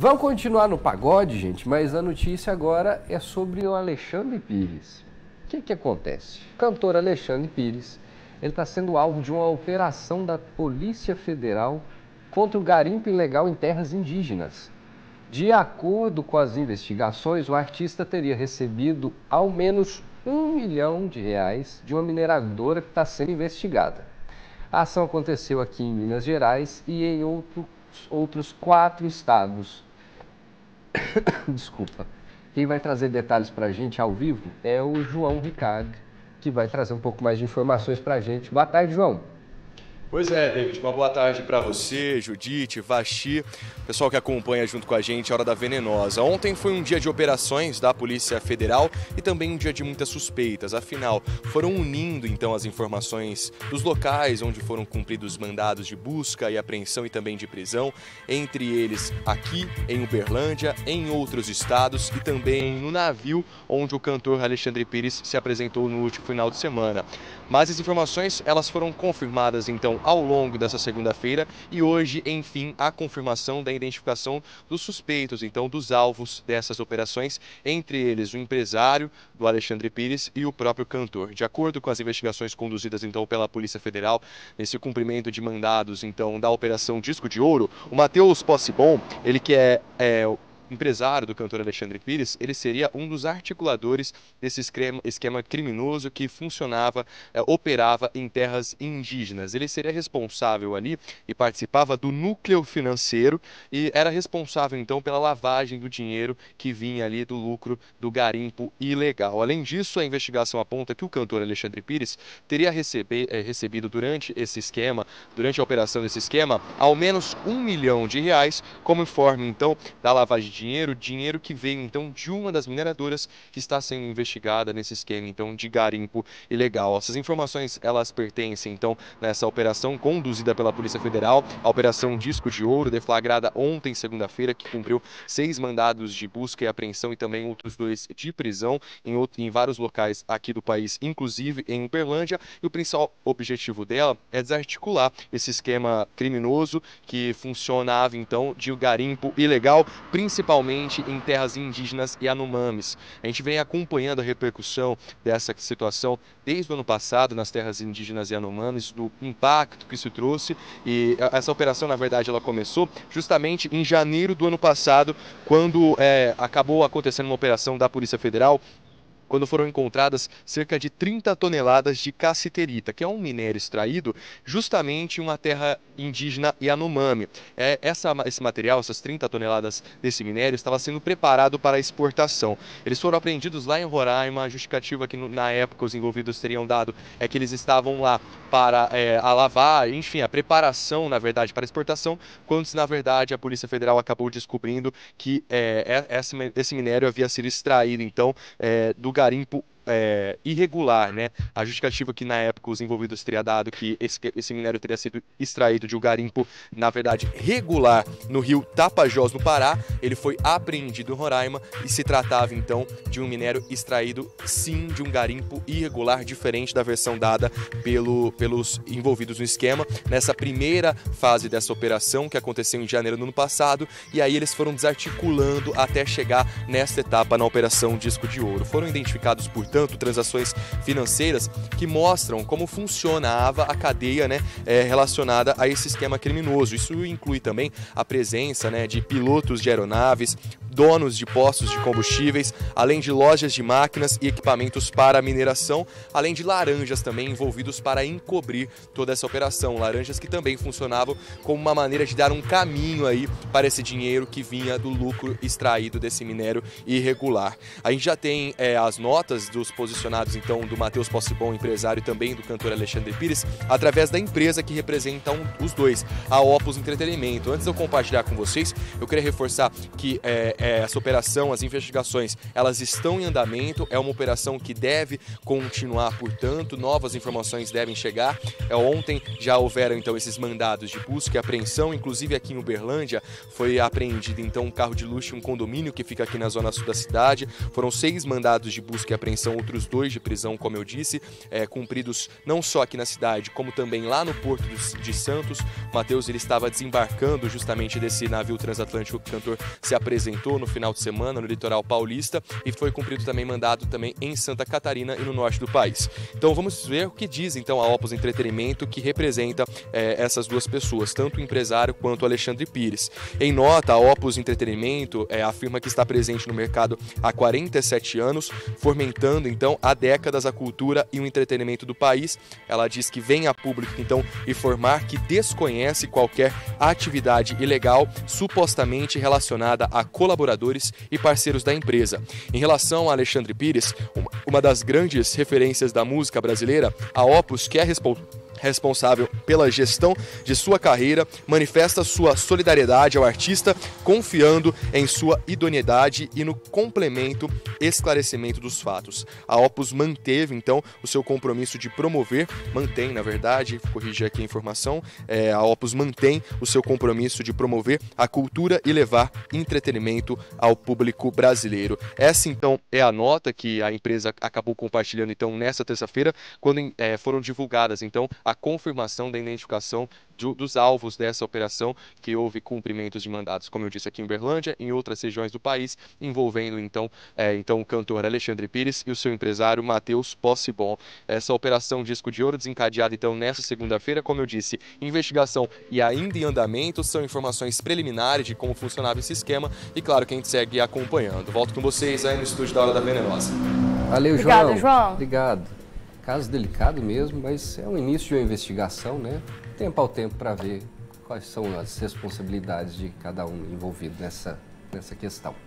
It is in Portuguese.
Vamos continuar no pagode, gente, mas a notícia agora é sobre o Alexandre Pires. O que acontece? O cantor Alexandre Pires, ele está sendo alvo de uma operação da Polícia Federal contra o garimpo ilegal em terras indígenas. De acordo com as investigações, o artista teria recebido ao menos R$1 milhão de uma mineradora que está sendo investigada. A ação aconteceu aqui em Minas Gerais e em outros 4 estados. Desculpa. Quem vai trazer detalhes para a gente ao vivo é o João Ricardo, que vai trazer um pouco mais de informações para a gente. Boa tarde, João. Pois é, David, uma boa tarde para você, Judite, Vaxi, pessoal que acompanha junto com a gente a Hora da Venenosa. Ontem foi um dia de operações da Polícia Federal e também um dia de muitas suspeitas. Afinal, foram unindo então as informações dos locais onde foram cumpridos mandados de busca e apreensão e também de prisão, entre eles aqui em Uberlândia, em outros estados e também no navio onde o cantor Alexandre Pires se apresentou no último final de semana. Mas as informações, elas foram confirmadas então ao longo dessa segunda-feira e hoje, enfim, a confirmação da identificação dos suspeitos, então dos alvos dessas operações, entre eles o empresário do Alexandre Pires e o próprio cantor. De acordo com as investigações conduzidas então pela Polícia Federal, nesse cumprimento de mandados então da Operação Disco de Ouro, o Matheus Possebon, ele que é o empresário do cantor Alexandre Pires, ele seria um dos articuladores desse esquema criminoso que funcionava, operava em terras indígenas. Ele seria responsável ali e participava do núcleo financeiro e era responsável então pela lavagem do dinheiro que vinha ali do lucro do garimpo ilegal. Além disso, a investigação aponta que o cantor Alexandre Pires teria recebido durante esse esquema, durante a operação desse esquema, ao menos R$1 milhão, como informe então da lavagem de dinheiro que veio então de uma das mineradoras que está sendo investigada nesse esquema então de garimpo ilegal. Essas informações, elas pertencem então nessa operação conduzida pela Polícia Federal, a Operação Disco de Ouro, deflagrada ontem, segunda-feira, que cumpriu 6 mandados de busca e apreensão e também outros 2 de prisão em vários locais aqui do país, inclusive em Uberlândia, e o principal objetivo dela é desarticular esse esquema criminoso que funcionava então de garimpo ilegal, principalmente em terras indígenas e Yanomamis. A gente vem acompanhando a repercussão dessa situação desde o ano passado nas terras indígenas e Yanomamis, do impacto que isso trouxe, e essa operação, na verdade, ela começou justamente em janeiro do ano passado, quando acabou acontecendo uma operação da Polícia Federal, quando foram encontradas cerca de 30 toneladas de cassiterita, que é um minério extraído justamente em uma terra indígena Yanomami. Esse material, essas 30 toneladas desse minério, estava sendo preparado para exportação. Eles foram apreendidos lá em Roraima. A justificativa que na época os envolvidos teriam dado é que eles estavam lá para a lavar, enfim, a preparação, na verdade, para exportação, quando na verdade a Polícia Federal acabou descobrindo que esse minério havia sido extraído então do garimpo irregular, né? A justificativa que na época os envolvidos teria dado que esse minério teria sido extraído de um garimpo, na verdade, regular no rio Tapajós, no Pará. Ele foi apreendido em Roraima e se tratava então de um minério extraído, sim, de um garimpo irregular, diferente da versão dada pelos envolvidos no esquema nessa primeira fase dessa operação que aconteceu em janeiro do ano passado, e aí eles foram desarticulando até chegar nesta etapa na Operação Disco de Ouro. Foram identificados, portanto, transações financeiras que mostram como funcionava a cadeia, né, relacionada a esse esquema criminoso. Isso inclui também a presença, né, de pilotos de aeronaves, donos de postos de combustíveis, além de lojas de máquinas e equipamentos para mineração, além de laranjas também envolvidos para encobrir toda essa operação. Laranjas que também funcionavam como uma maneira de dar um caminho aí para esse dinheiro que vinha do lucro extraído desse minério irregular. A gente já tem as notas dos posicionados então do Matheus Possebon, empresário, e também do cantor Alexandre Pires, através da empresa que representam os dois, a Opus Entretenimento. Antes de eu compartilhar com vocês, eu queria reforçar que essa operação, as investigações, elas estão em andamento, é uma operação que deve continuar, portanto, novas informações devem chegar. Ontem já houveram, então, esses mandados de busca e apreensão, inclusive aqui em Uberlândia foi apreendido, então, um carro de luxo, um condomínio que fica aqui na zona sul da cidade. Foram 6 mandados de busca e apreensão, outros 2 de prisão, como eu disse, cumpridos não só aqui na cidade, como também lá no Porto de Santos. Matheus, ele estava desembarcando justamente desse navio transatlântico que o cantor se apresentou no final de semana no litoral paulista, e foi cumprido também mandado também em Santa Catarina e no norte do país. Então vamos ver o que diz então a Opus Entretenimento, que representa essas duas pessoas, tanto o empresário quanto o Alexandre Pires. Em nota, a Opus Entretenimento afirma que está presente no mercado há 47 anos, fomentando então há décadas a cultura e o entretenimento do país. Ela diz que vem a público então informar que desconhece qualquer atividade ilegal supostamente relacionada a colaboradores e parceiros da empresa. Em relação a Alexandre Pires, uma das grandes referências da música brasileira, a Opus, que é responsável pela gestão de sua carreira, manifesta sua solidariedade ao artista, confiando em sua idoneidade e no complemento esclarecimento dos fatos. A Opus manteve, então, o seu compromisso de promover, mantém, na verdade, corrigir aqui a informação, a Opus mantém o seu compromisso de promover a cultura e levar entretenimento ao público brasileiro. Essa, então, é a nota que a empresa acabou compartilhando, então, nesta terça-feira, quando foram divulgadas, então, a confirmação da identificação dos alvos dessa operação, que houve cumprimentos de mandados, como eu disse, aqui em Uberlândia, em outras regiões do país, envolvendo então o cantor Alexandre Pires e o seu empresário Matheus Possebon. Essa operação Disco de Ouro, desencadeada então nesta segunda-feira, como eu disse, investigação e ainda em andamento, são informações preliminares de como funcionava esse esquema e, claro, que a gente segue acompanhando. Volto com vocês aí no estúdio da Hora da Venenosa. Valeu, João. Obrigado, João. Obrigado. Caso delicado mesmo, mas é o início de uma investigação, né? Tempo ao tempo para ver quais são as responsabilidades de cada um envolvido nessa questão.